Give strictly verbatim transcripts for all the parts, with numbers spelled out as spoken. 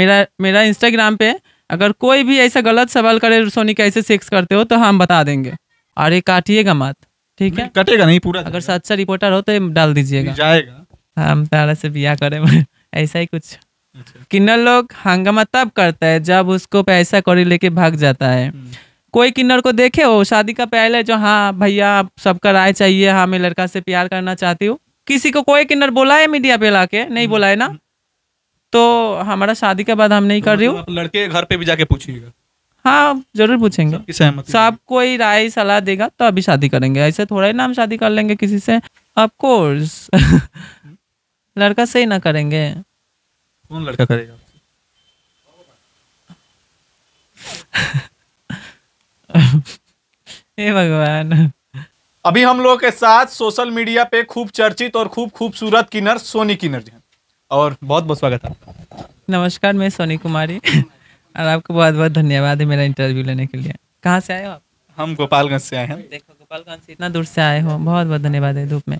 मेरा मेरा इंस्टाग्राम पे अगर कोई भी ऐसा गलत सवाल करे सोनी कैसे सेक्स करते हो तो हम बता देंगे। अरे काटिएगा मत, ठीक है, कटेगा नहीं पूरा। अगर सच्चा रिपोर्टर हो तो डाल दीजिएगा, जाएगा। हम तारा से बिया करे ऐसा ही कुछ। किन्नर लोग हंगामा तब करता है जब उसको पैसा कौड़ी लेके भाग जाता है। कोई किन्नर को देखे हो शादी का पहले जो हाँ भैया सबका राय चाहिए, हाँ मैं लड़का से प्यार करना चाहती हूँ, किसी को कोई किन्नर बोला है मीडिया पे लाके? नहीं बोला है ना। तो हमारा शादी के बाद हम नहीं तो कर रही हूँ। लड़के घर पे भी जाके पूछिएगा। हाँ जरूर पूछेंगे, सब कोई राय सलाह देगा तो अभी शादी करेंगे। ऐसे थोड़ा ही ना हम शादी कर लेंगे किसी से, ऑफकोर्स लड़का से ही ना करेंगे। कौन लड़का करेगा? हे भगवान। अभी हम लोग के साथ सोशल मीडिया पे खूब चर्चित और खूब खूबसूरत किन्नर सोनी किन्नर जी हैं और बहुत बहुत स्वागत है आपका। नमस्कार, मैं सोनी कुमारी और आपको बहुत बहुत धन्यवाद है मेरा इंटरव्यू लेने के लिए। कहाँ से आए हो आप? हम गोपालगंज से आए हैं। देखो गोपालगंज से इतना दूर से आए हो, बहुत बहुत धन्यवाद है। धूप में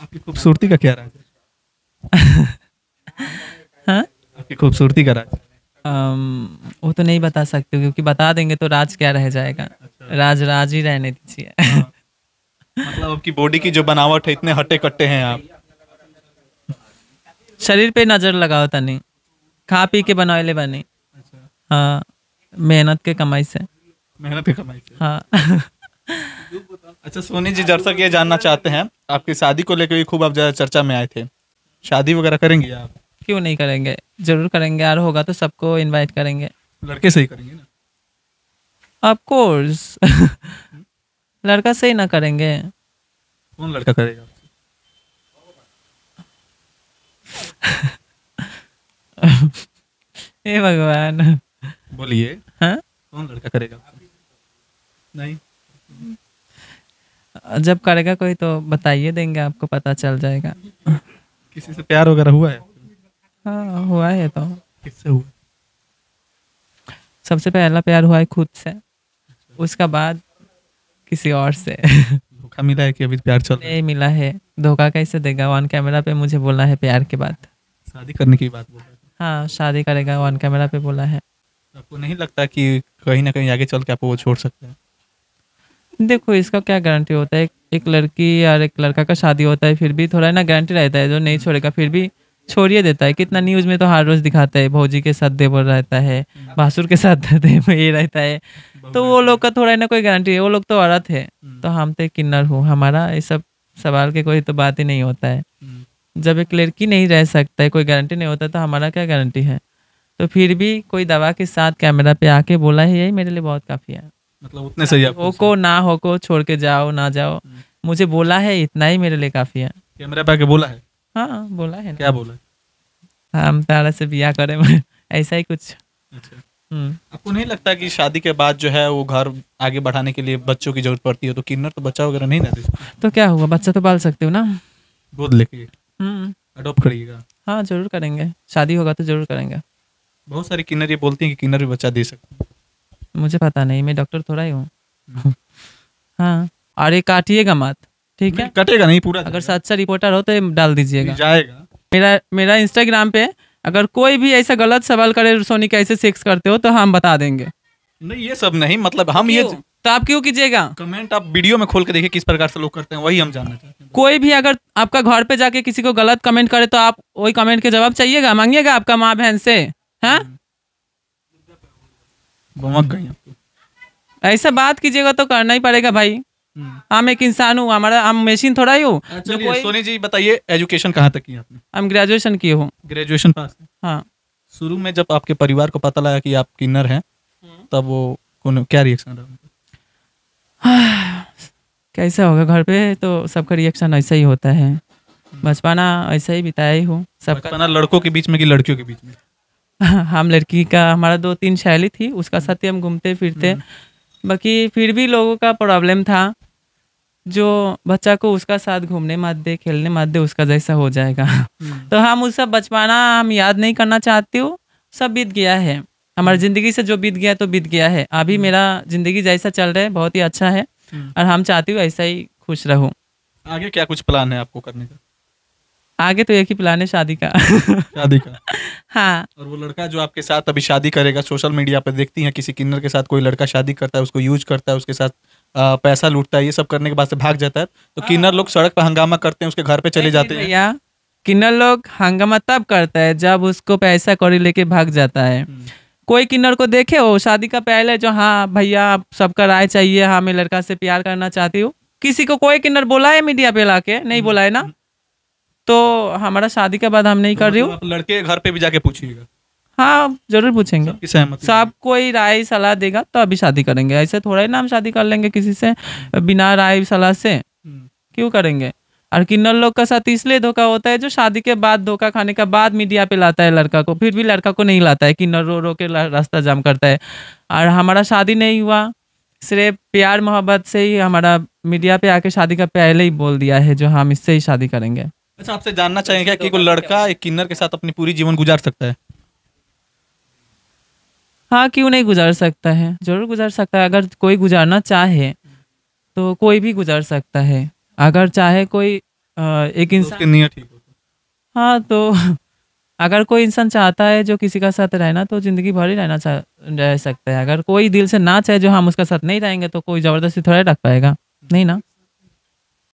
आपकी खूबसूरती का क्या राज? हाँ? आपकी खूबसूरती का राज? आम, वो तो नहीं बता सकते क्योंकि बता देंगे तो राज क्या रह जाएगा। अच्छा। राज राज ही रहने दीजिए। हाँ। मतलब आपकी बॉडी की जो बनावट है, इतने हट्टे कट्टे हैं आप। शरीर पे नजर लगाओ तनी, खा पी के बनौले बनी। अच्छा। हाँ, मेहनत के कमाई से। मेहनत के कमाई से। हाँ। अच्छा सोनी जी, दर्शक ये जानना चाहते हैं आपकी शादी को लेकर खूब आप ज्यादा चर्चा में आए थे, शादी वगैरह करेंगे आप? क्यों नहीं करेंगे, जरूर करेंगे यार, होगा तो सबको इनवाइट करेंगे। लड़के से ही करेंगे ना? ऑफ कोर्स लड़का से ही ना करेंगे। कौन लड़का करेगा? हे भगवान। बोलिए। हाँ? कौन लड़का करेगा? नहीं, जब करेगा कोई तो बताइए, देंगे आपको, पता चल जाएगा। किसी से प्यार वगैरह हुआ है? हाँ, हुआ है। तो किससे हुआ? सबसे पहला प्यार हुआ है खुद से, उसका बाद किसी और से। धोखा मिला है कि अभी प्यार चल रहा है? मिला है। धोखा कैसे देगा? ऑन कैमरा पे मुझे बोला है प्यार के बाद। शादी करने की बात बोल रहा है? हाँ, शादी करेगा, ऑन कैमरा पे बोला है। आपको नहीं लगता कि कहीं ना कहीं आगे चल के आपको वो छोड़ सकते हैं? देखो इसका क्या गारंटी होता है, एक लड़की और एक लड़का का शादी होता है, फिर भी थोड़ा ना गारंटी रहता है। जो नहीं छोड़ेगा फिर भी छोड़िए देता है। कितना न्यूज़ में तो हर रोज दिखाता है, भौजी के साथ देवर रहता है, बासुर के साथ देवर ये रहता है। तो वो लोग का थोड़ा ना कोई गारंटी है, वो लोग तो औरत है, तो हम तो किन्नर हूँ, हमारा ये सब सवाल के कोई तो बात ही नहीं होता है। जब एक लड़की नहीं रह सकता है, कोई गारंटी नहीं होता, तो हमारा क्या गारंटी है? तो फिर भी कोई दवा के साथ कैमरा पे आके बोला है, यही मेरे लिए बहुत काफ़ी है। मतलब उतने सही हो को ना हो को, छोड़ के जाओ ना जाओ, मुझे बोला है इतना ही मेरे लिए काफ़ी है। कैमरा पे आके बोला है? हाँ बोला है ना। क्या बोला? हम तारा से बिया करे ऐसा ही कुछ। अच्छा। आपको नहीं लगता कि शादी के बाद जो है वो घर आगे बढ़ाने के लिए बच्चों की जरूरत पड़ती है, तो किन्नर तो बच्चा वगैरह नहीं रहते? तो क्या हुआ, बच्चा तो पाल सकते हो ना, गोद लेके अडॉप्ट करिएगा। हाँ जरूर करेंगे, शादी होगा तो जरूर करेंगे। बहुत सारे किन्नर ये बोलते हैं कि किन्नर भी बच्चा दे सकते हैं। मुझे पता नहीं, मैं डॉक्टर थोड़ा ही हूँ। हाँ, अरे काटिएगा मत, ठीक है, कटेगा नहीं पूरा। अगर सच्चा रिपोर्टर हो तो डाल दीजिएगा, जाएगा। मेरा मेरा इंस्टाग्राम पे अगर कोई भी ऐसा गलत सवाल करे सोनी कैसे सेक्स करते हो तो हम बता देंगे। नहीं ये सब नहीं, मतलब हम ये तो आप क्यों कीजिएगा? कमेंट आप वीडियो में खोल के देखिए किस प्रकार से लोग करते हैं, वही हम जानना चाहते हैं। कोई भी अगर आपका घर पे जाके किसी को गलत कमेंट करे तो आप वही कमेंट के जवाब चाहिएगा, मांगिएगा आपका माँ बहन से। हाँ ऐसा बात कीजिएगा तो करना ही पड़ेगा भाई। हम एक इंसान हूँ, हमारा हम मशीन थोड़ा ही हूँ। कोई... सोनी जी बताइए, एजुकेशन कहाँ तक की आपने? हम ग्रेजुएशन किए हूँ। Graduation pass? हाँ। शुरू में जब आपके परिवार को पता लगा कि आप किन्नर हैं तब वो क्या रिएक्शन रहा? कैसा होगा, घर पे तो सबका रिएक्शन ऐसा ही होता है। बचपना ऐसा ही बिताया ही हूँ सबका। लड़कों के बीच में कि लड़कियों के बीच में? हम लड़की का, हमारा दो तीन सहेली थी, उसका साथ ही हम घूमते फिरते। बाकी फिर भी लोगों का प्रॉब्लम था जो बच्चा को उसका साथ घूमने मत दे, खेलने मत दे, उसका जैसा हो जाएगा। तो हम उस सब बचपना हम याद नहीं करना चाहती हूँ, सब बीत गया है। हमारी ज़िंदगी से जो बीत गया तो बीत गया है। अभी मेरा ज़िंदगी जैसा चल रहा है बहुत ही अच्छा है और हम चाहती हूँ ऐसा ही खुश रहूँ। आगे क्या कुछ प्लान है आपको करने का? आगे तो एक ही प्लान है शादी का। शादी का हाँ। और वो लड़का जो आपके साथ अभी शादी करेगा, सोशल मीडिया पर देखती हैं किसी किन्नर के साथ कोई लड़का शादी करता है, उसको यूज करता है, उसके साथ आ, पैसा लूटता है, ये सब करने के बाद से भाग जाता है, तो किन्नर लोग सड़क पर हंगामा करते हैं, उसके घर पे चले जाते हैं। या किन्नर लोग हंगामा तब करता है जब उसको पैसा कौड़ी लेके भाग जाता है। कोई किन्नर को देखे हो शादी का पहले जो, हाँ भैया सबका राय चाहिए, हाँ मैं लड़का से प्यार करना चाहती हूँ, किसी को कोई किन्नर बोला है मीडिया पे लाके? नहीं बोला है ना। तो हमारा शादी के बाद हम नहीं तो कर रही हूँ। लड़के घर पे भी जाके पूछिएगा? हाँ जरूर पूछेंगे, सब कोई राय सलाह देगा तो अभी शादी करेंगे। ऐसे थोड़ा ही ना हम शादी कर लेंगे किसी से बिना राय सलाह से, क्यों करेंगे? और किन्नर लोग का साथ इसलिए धोखा होता है जो शादी के बाद धोखा खाने के बाद मीडिया पे लाता है लड़का को, फिर भी लड़का को नहीं लाता है, किन्नर रो रो के रास्ता जाम करता है। और हमारा शादी नहीं हुआ, सिर्फ प्यार मोहब्बत से ही हमारा मीडिया पे आके शादी का पहले ही बोल दिया है जो हम इससे ही शादी करेंगे। अच्छा, आपसे जानना चाहेंगे क्या कि कोई लड़का एक किन्नर के साथ अपनी पूरी जीवन गुजार सकता है? हाँ क्यों नहीं गुजार सकता है, जरूर गुजार सकता है। अगर कोई गुजारना चाहे तो कोई भी गुजार सकता है, अगर चाहे कोई एक इंसान। हाँ तो अगर कोई इंसान चाहता है जो किसी का साथ रहना तो जिंदगी भर ही रहना चाह रह सकता है। अगर कोई दिल से ना चाहे जो हम उसका साथ नहीं रहेंगे तो कोई जबरदस्ती थोड़ा रख पाएगा, नहीं ना।